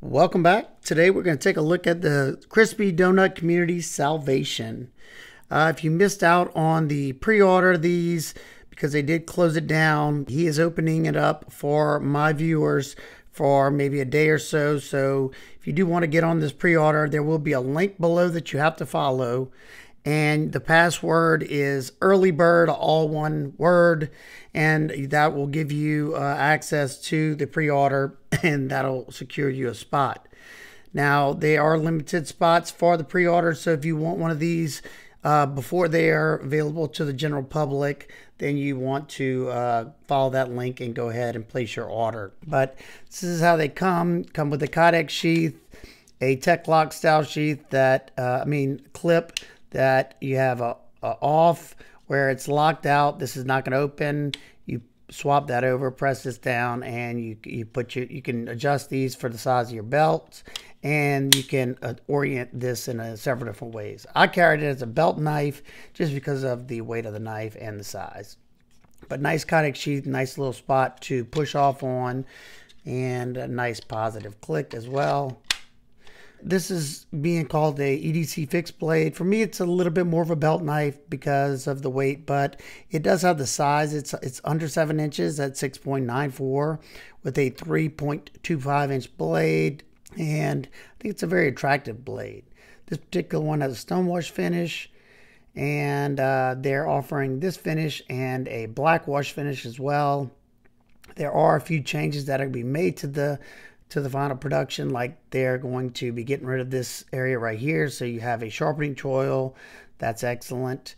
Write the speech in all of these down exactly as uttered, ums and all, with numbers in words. Welcome back. Today we're going to take a look at the Crispy Doughnut Community Salvation. Uh, if you missed out on the pre-order of these, because they did close it down, he is opening it up for my viewers for maybe a day or so. So if you do want to get on this pre-order, there will be a link below that you have to follow. And the password is early bird, all one word, and that will give you uh, access to the pre-order, and that'll secure you a spot. Now, they are limited spots for the pre-order, so if you want one of these uh, before they are available to the general public, then you want to uh, follow that link and go ahead and place your order. But this is how they come. Come with a Kydex sheath, a Tek-Lok style sheath that, uh, I mean, clip, that you have a, a off where it's locked out. This is not going to open. You swap that over, press this down, and you you put your you can adjust these for the size of your belt, and you can uh, orient this in a, several different ways. I carried it as a belt knife just because of the weight of the knife and the size. But nice Kydex sheath, nice little spot to push off on, and a nice positive click as well. This is being called a E D C fixed blade. For me, it's a little bit more of a belt knife because of the weight, but it does have the size. It's it's under seven inches at six point nine four with a three point two five inch blade, and I think it's a very attractive blade. This particular one has a stonewash finish, and uh, they're offering this finish and a black wash finish as well. There are a few changes that are going to be made to the to the final production, like they're going to be getting rid of this area right here, so you have a sharpening choil. That's excellent.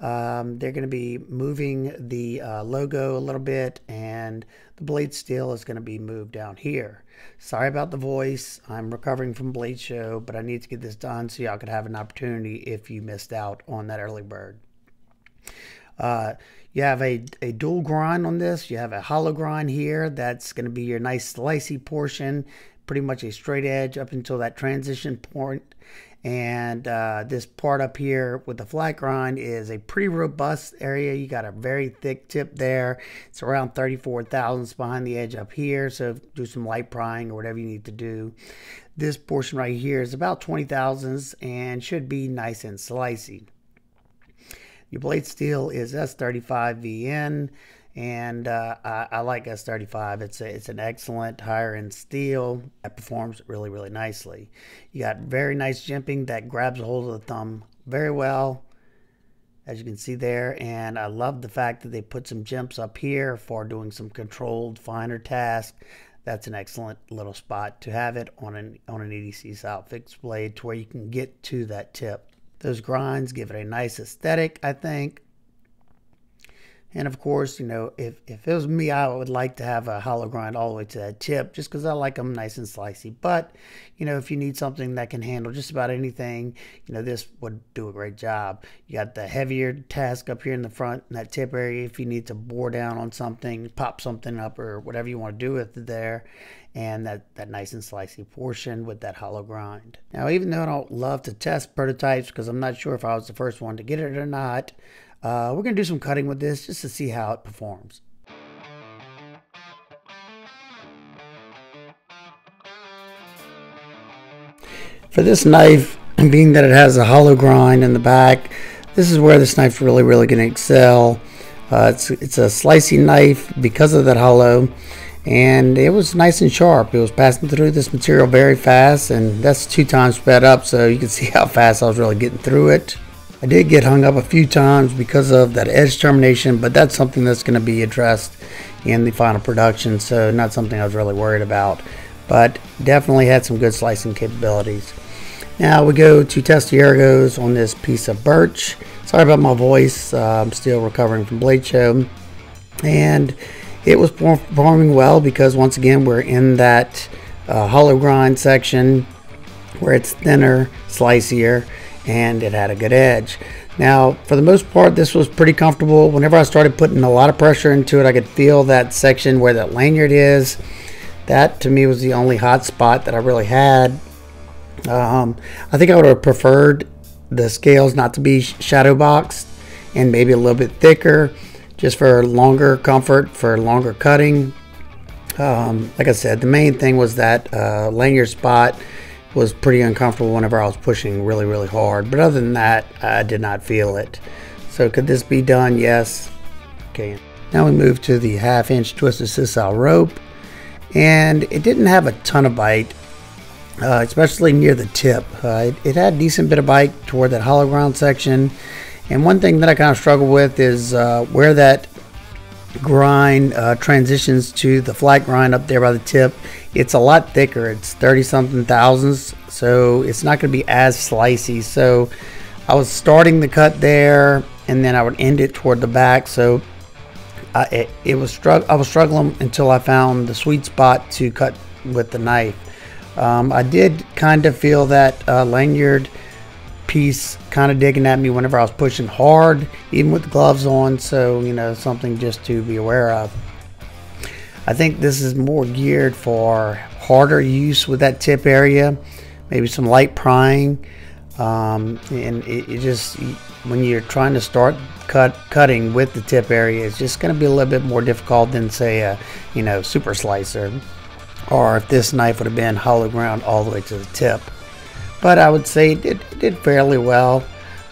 Um, they're going to be moving the uh, logo a little bit, and the blade steel is going to be moved down here. Sorry about the voice. I'm recovering from Blade Show, but I need to get this done so y'all could have an opportunity if you missed out on that early bird. Uh, you have a, a dual grind on this. You have a hollow grind here. That's going to be your nice slicey portion, pretty much a straight edge up until that transition point. And uh, this part up here with the flat grind is a pretty robust area. You got a very thick tip there. It's around thirty-four thousandths behind the edge up here. So do some light prying or whatever you need to do. This portion right here is about twenty thousandths and should be nice and slicey. Your blade steel is S thirty-five V N, and uh, I, I like S thirty-five. It's a, it's an excellent higher-end steel that performs really, really nicely. You got very nice jimping that grabs a hold of the thumb very well, as you can see there. And I love the fact that they put some jimps up here for doing some controlled, finer tasks. That's an excellent little spot to have it on an, on an E D C style fixed blade to where you can get to that tip. Those grinds give it a nice aesthetic, I think. And of course, you know, if, if it was me, I would like to have a hollow grind all the way to that tip just because I like them nice and slicey. But, you know, if you need something that can handle just about anything, you know, this would do a great job. You got the heavier task up here in the front in that tip area if you need to bore down on something, pop something up or whatever you want to do with it there. And that, that nice and slicey portion with that hollow grind. Now, even though I don't love to test prototypes because I'm not sure if I was the first one to get it or not, Uh, we're going to do some cutting with this just to see how it performs. For this knife, and being that it has a hollow grind in the back, this is where this knife's really, really going to excel. Uh, it's, it's a slicey knife because of that hollow, and it was nice and sharp. It was passing through this material very fast, and that's two times sped up, so you can see how fast I was really getting through it. I did get hung up a few times because of that edge termination, but that's something that's going to be addressed in the final production, so not something I was really worried about, but definitely had some good slicing capabilities. Now we go to test the ergos on this piece of birch. Sorry about my voice, uh, I'm still recovering from Blade Show, and it was performing well because once again we're in that uh, hollow grind section where it's thinner, slicier, and it had a good edge. Now, for the most part, this was pretty comfortable. Whenever I started putting a lot of pressure into it, I could feel that section where that lanyard is. That, to me, was the only hot spot that I really had. Um, I think I would have preferred the scales not to be shadow boxed and maybe a little bit thicker, just for longer comfort, for longer cutting. um, like I said, the main thing was that uh, lanyard spot was pretty uncomfortable whenever I was pushing really, really hard. But other than that, I did not feel it. So could this be done? Yes, can. Now we move to the half inch twisted sisal rope, and it didn't have a ton of bite, uh, especially near the tip. Uh, it, it had a decent bit of bite toward that hollow ground section. And one thing that I kind of struggle with is uh, where that grind uh, transitions to the flat grind up there by the tip. It's a lot thicker. It's thirty something thousandths, so it's not going to be as slicey. So I was starting the cut there, and then I would end it toward the back. So I, it, it was strugg I was struggling until I found the sweet spot to cut with the knife. Um, I did kind of feel that uh, lanyard piece kind of digging at me whenever I was pushing hard, even with the gloves on. So, you know, something just to be aware of. I think this is more geared for harder use with that tip area, maybe some light prying, um, and it, it just, when you're trying to start cut cutting with the tip area, it's just going to be a little bit more difficult than, say, a, you know, super slicer, or if this knife would have been hollow ground all the way to the tip. But I would say it did, it did fairly well.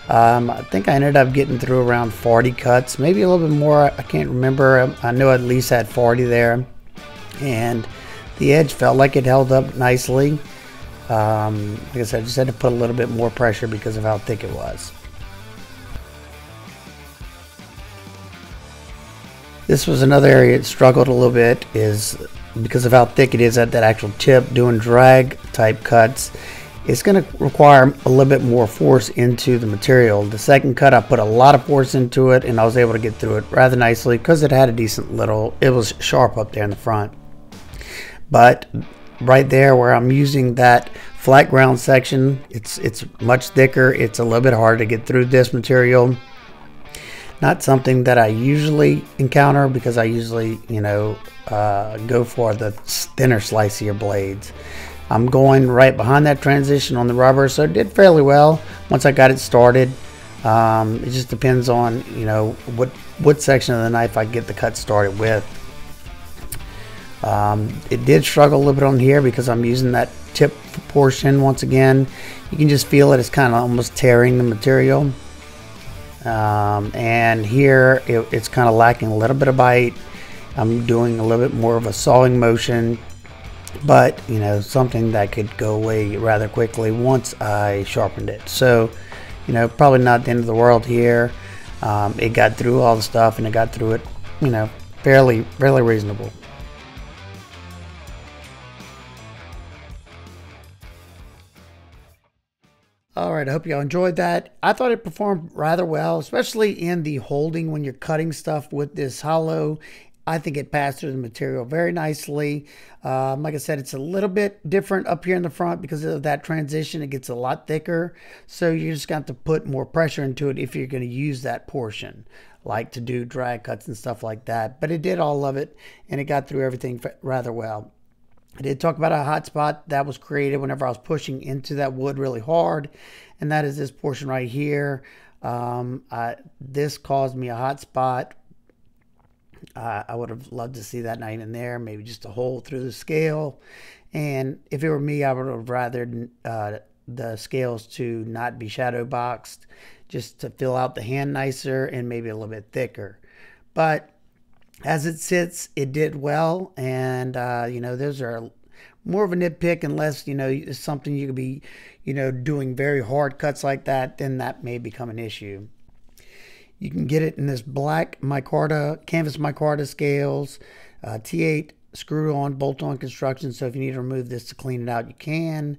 Um, I think I ended up getting through around forty cuts, maybe a little bit more. I can't remember. I know I at least had forty there. And the edge felt like it held up nicely. Um, like I said, I just had to put a little bit more pressure because of how thick it was. This was another area that struggled a little bit, is because of how thick it is at that actual tip, doing drag type cuts. It's going to require a little bit more force into the material. The second cut, I put a lot of force into it, and I was able to get through it rather nicely because it had a decent little, it was sharp up there in the front. But right there where I'm using that flat ground section, it's it's much thicker. It's a little bit harder to get through this material. Not something that I usually encounter because I usually, you know, uh, go for the thinner, slicier blades. I'm going right behind that transition on the rubber, so it did fairly well once I got it started. Um, it just depends on, you know, what what section of the knife I get the cut started with. Um, it did struggle a little bit on here because I'm using that tip portion once again. You can just feel it. It's kind of almost tearing the material. Um, and here it, it's kind of lacking a little bit of bite. I'm doing a little bit more of a sawing motion. But, you know, something that could go away rather quickly once I sharpened it. So, you know, probably not the end of the world here. Um, it got through all the stuff, and it got through it, you know, fairly, fairly reasonable. All right, I hope y'all enjoyed that. I thought it performed rather well, especially in the holding when you're cutting stuff with this hollow. I think it passed through the material very nicely. Um, like I said, it's a little bit different up here in the front because of that transition. It gets a lot thicker. So you just got to put more pressure into it if you're going to use that portion, like to do drag cuts and stuff like that. But it did all of it, and it got through everything rather well. I did talk about a hot spot that was created whenever I was pushing into that wood really hard, and that is this portion right here. Um, I, this caused me a hot spot. Uh, I would have loved to see that knife in there, maybe just a hole through the scale. And if it were me, I would have rather uh, the scales to not be shadow boxed, just to fill out the hand nicer and maybe a little bit thicker. But as it sits, it did well. And, uh, you know, those are more of a nitpick unless, you know, it's something you could be, you know, doing very hard cuts like that, then that may become an issue. You can get it in this black micarta, canvas micarta scales, uh, T eight screw-on, bolt-on construction. So if you need to remove this to clean it out, you can.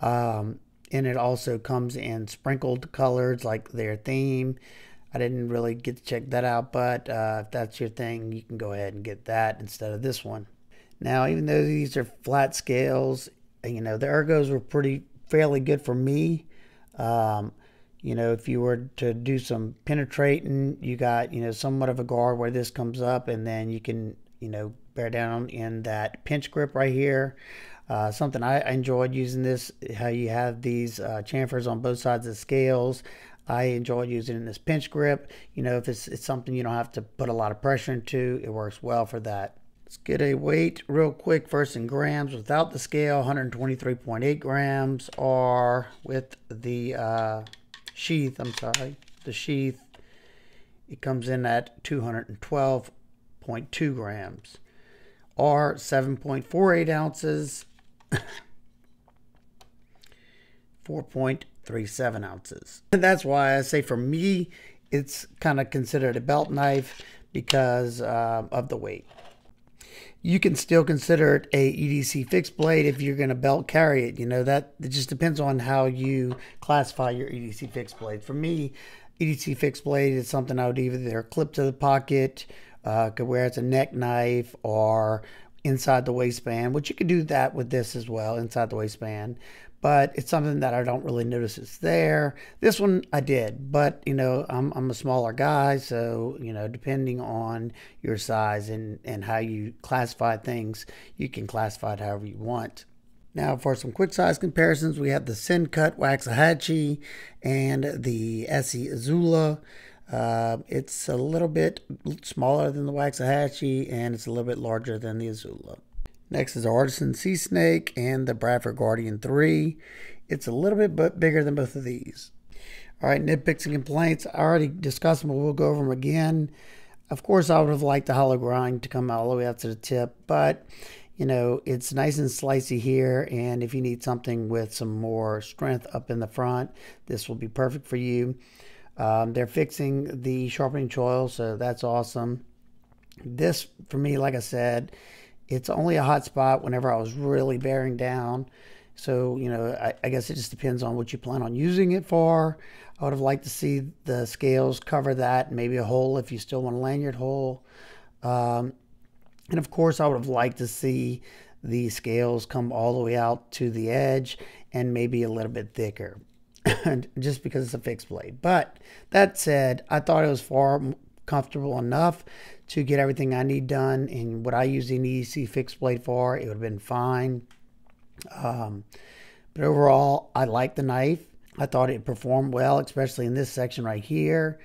Um, and it also comes in sprinkled colors like their theme. I didn't really get to check that out, but uh, if that's your thing, you can go ahead and get that instead of this one. Now, even though these are flat scales, you know, the ergos were pretty fairly good for me. Um, You know, if you were to do some penetrating, you got, you know, somewhat of a guard where this comes up, and then you can, you know, bear down in that pinch grip right here. Uh, something I enjoyed using this, how you have these uh, chamfers on both sides of the scales. I enjoyed using in this pinch grip. You know, if it's, it's something you don't have to put a lot of pressure into, it works well for that. Let's get a weight real quick first in grams without the scale, one hundred twenty-three point eight grams, or with the uh, sheath, I'm sorry, the sheath, it comes in at two hundred twelve point two grams, or seven point four eight ounces, four point three seven ounces. And that's why I say for me, it's kind of considered a belt knife because uh, of the weight. You can still consider it a E D C fixed blade if you're going to belt carry it. You know, that it just depends on how you classify your E D C fixed blade. For me, E D C fixed blade is something I would either clip to the pocket, uh, could wear as a neck knife, or inside the waistband, which you could do that with this as well, inside the waistband. But it's something that I don't really notice it's there. This one I did, but you know, I'm, I'm a smaller guy, so you know, depending on your size and, and how you classify things, you can classify it however you want. Now for some quick size comparisons, we have the Sencut Waxahachie and the S E Azula. Uh, it's a little bit smaller than the Waxahachie, and it's a little bit larger than the Azula. Next is Artisan Sea Snake and the Bradford Guardian three. It's a little bit but bigger than both of these. All right, nitpicks and complaints. I already discussed them, but we'll go over them again. Of course, I would have liked the hollow grind to come all the way up to the tip, but you know, it's nice and slicey here, and if you need something with some more strength up in the front, this will be perfect for you. Um, they're fixing the sharpening choil, so that's awesome. This, for me, like I said, it's only a hot spot whenever I was really bearing down. So, you know, I, I guess it just depends on what you plan on using it for. I would have liked to see the scales cover that, maybe a hole if you still want a lanyard hole. Um, and of course, I would have liked to see the scales come all the way out to the edge and maybe a little bit thicker just because it's a fixed blade. But that said, I thought it was far comfortable enough to get everything I need done, and what I use an E D C fixed blade for, it would have been fine. Um, but overall, I like the knife. I thought it performed well, especially in this section right here.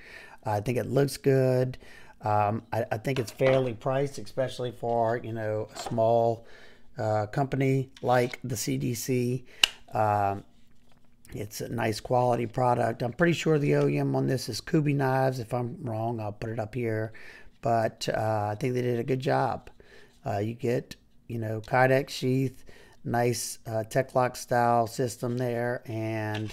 I think it looks good. Um, I, I think it's fairly priced, especially for, you know, a small uh, company like the C D C. Um, It's a nice quality product. I'm pretty sure the O E M on this is Kubey knives. If I'm wrong, I'll put it up here. But uh, I think they did a good job. Uh, you get, you know, Kydex sheath, nice uh, Tek-Lok style system there, and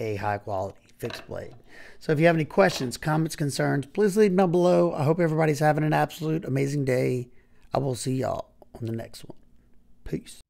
a high quality fixed blade. So if you have any questions, comments, concerns, please leave them down below. I hope everybody's having an absolute amazing day. I will see y'all on the next one. Peace.